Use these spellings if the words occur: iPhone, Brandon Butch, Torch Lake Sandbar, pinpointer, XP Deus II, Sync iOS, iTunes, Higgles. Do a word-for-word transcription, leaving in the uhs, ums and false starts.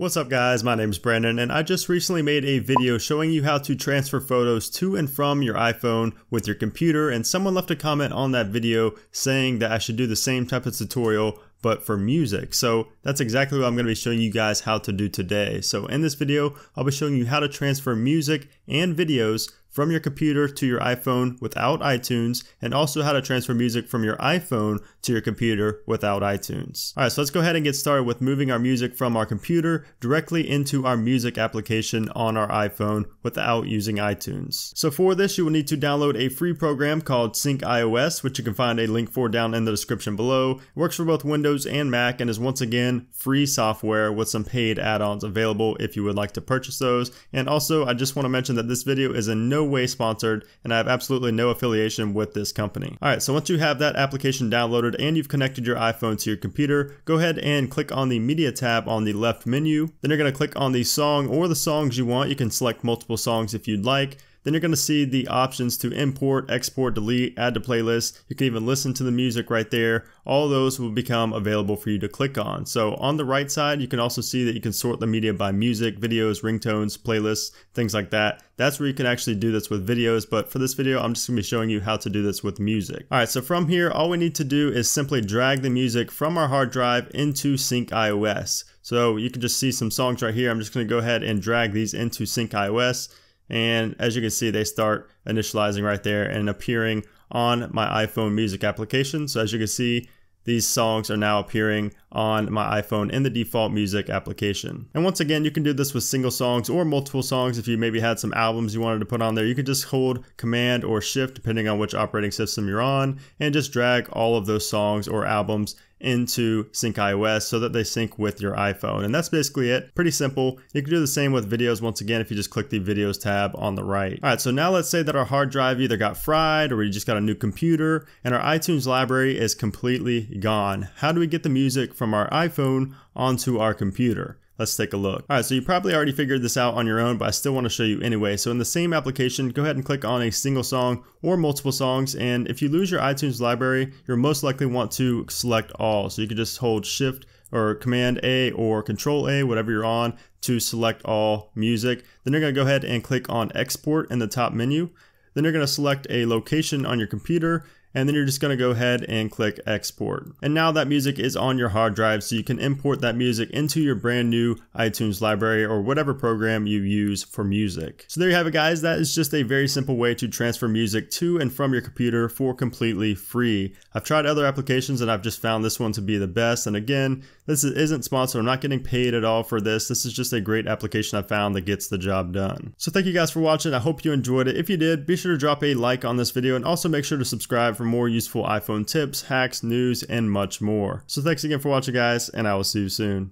What's up guys, my name is Brandon and I just recently made a video showing you how to transfer photos to and from your iPhone with your computer, and someone left a comment on that video saying that I should do the same type of tutorial but for music. So that's exactly what I'm going to be showing you guys how to do today. So in this video, I'll be showing you how to transfer music and videos from your computer to your iPhone without iTunes, and also how to transfer music from your iPhone to your computer without iTunes. All right, so let's go ahead and get started with moving our music from our computer directly into our music application on our iPhone without using iTunes. So for this, you will need to download a free program called Sync iOS, which you can find a link for down in the description below. It works for both Windows and Mac and is once again free software with some paid add-ons available if you would like to purchase those. And also, I just want to mention that this video is in no way sponsored and I have absolutely no affiliation with this company. All right, so once you have that application downloaded and you've connected your iPhone to your computer, go ahead and click on the media tab on the left menu. Then you're going to click on the song or the songs you want. You can select multiple songs if you'd like. Then you're going to see the options to import, export, delete, add to playlist. You can even listen to the music right there. All those will become available for you to click on. So on the right side, you can also see that you can sort the media by music, videos, ringtones, playlists, things like that. That's where you can actually do this with videos, but for this video, I'm just going to be showing you how to do this with music. All right, so from here, all we need to do is simply drag the music from our hard drive into Sync iOS. So you can just see some songs right here. I'm just going to go ahead and drag these into Sync iOS. And as you can see, they start initializing right there and appearing on my iPhone music application. So as you can see, these songs are now appearing on my iPhone in the default music application. And once again, you can do this with single songs or multiple songs. If you maybe had some albums you wanted to put on there, you could just hold Command or Shift depending on which operating system you're on and just drag all of those songs or albums into Sync iOS so that they sync with your iPhone. And that's basically it. Pretty simple. You can do the same with videos once again if you just click the videos tab on the right. All right, so now let's say that our hard drive either got fried or we just got a new computer and our iTunes library is completely gone. How do we get the music from our iPhone onto our computer? Let's take a look. All right, so you probably already figured this out on your own, but I still want to show you anyway. So in the same application, go ahead and click on a single song or multiple songs. And if you lose your iTunes library, you'll most likely want to select all. So you can just hold Shift or Command A or Control A, whatever you're on, to select all music. Then you're going to go ahead and click on Export in the top menu. Then you're going to select a location on your computer, and then you're just going to go ahead and click export. And now that music is on your hard drive, so you can import that music into your brand new iTunes library or whatever program you use for music. So there you have it guys, that is just a very simple way to transfer music to and from your computer for completely free. I've tried other applications and I've just found this one to be the best. And again, this isn't sponsored, I'm not getting paid at all for this. This is just a great application I found that gets the job done. So thank you guys for watching, I hope you enjoyed it. If you did, be sure to drop a like on this video and also make sure to subscribe for more useful iPhone tips, hacks, news, and much more. So thanks again for watching guys, and I will see you soon.